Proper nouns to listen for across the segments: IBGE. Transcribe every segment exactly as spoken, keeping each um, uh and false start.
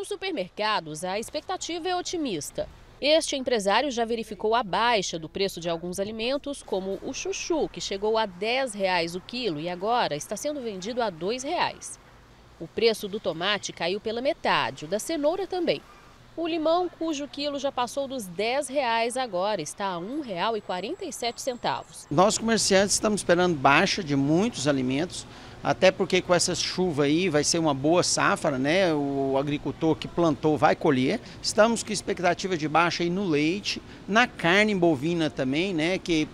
Nos supermercados, a expectativa é otimista. Este empresário já verificou a baixa do preço de alguns alimentos, como o chuchu, que chegou a dez reais o quilo e agora está sendo vendido a dois reais. O preço do tomate caiu pela metade, o da cenoura também. O limão, cujo quilo já passou dos dez reais, agora está a um real e quarenta e sete centavos. Nós, comerciantes, estamos esperando baixa de muitos alimentos, até porque com essa chuva aí vai ser uma boa safra, né? O agricultor que plantou vai colher. Estamos com expectativa de baixa aí no leite, na carne bovina também, né? Que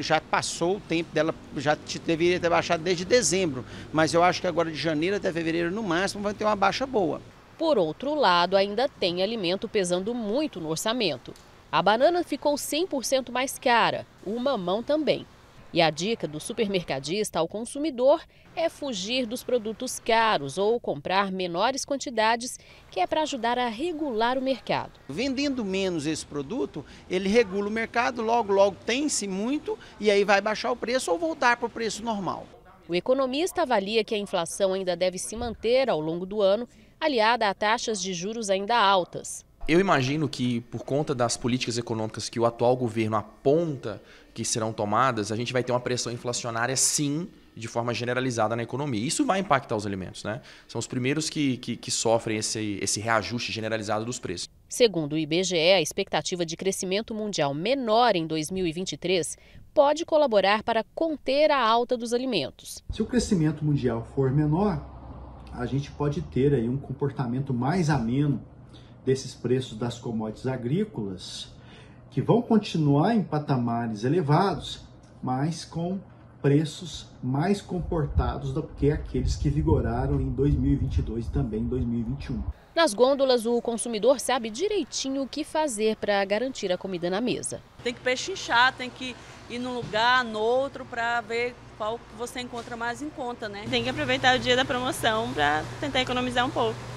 já passou o tempo dela, já deveria ter baixado desde dezembro, mas eu acho que agora de janeiro até fevereiro no máximo vai ter uma baixa boa. Por outro lado, ainda tem alimento pesando muito no orçamento. A banana ficou cem por cento mais cara, o mamão também. E a dica do supermercadista ao consumidor é fugir dos produtos caros ou comprar menores quantidades, que é para ajudar a regular o mercado. Vendendo menos esse produto, ele regula o mercado, logo, logo tem-se muito e aí vai baixar o preço ou voltar para o preço normal. O economista avalia que a inflação ainda deve se manter ao longo do ano, aliada a taxas de juros ainda altas. Eu imagino que, por conta das políticas econômicas que o atual governo aponta que serão tomadas, a gente vai ter uma pressão inflacionária, sim, de forma generalizada na economia. Isso vai impactar os alimentos, né? São os primeiros que, que, que sofrem esse, esse reajuste generalizado dos preços. Segundo o I B G E, a expectativa de crescimento mundial menor em dois mil e vinte e três pode colaborar para conter a alta dos alimentos. Se o crescimento mundial for menor, a gente pode ter aí um comportamento mais ameno desses preços das commodities agrícolas, que vão continuar em patamares elevados, mas com preços mais comportados do que aqueles que vigoraram em dois mil e vinte e dois e também em dois mil e vinte e um. Nas gôndolas, o consumidor sabe direitinho o que fazer para garantir a comida na mesa. Tem que pechinchar, tem que ir num lugar, no outro, para ver qual você encontra mais em conta, né? Tem que aproveitar o dia da promoção para tentar economizar um pouco.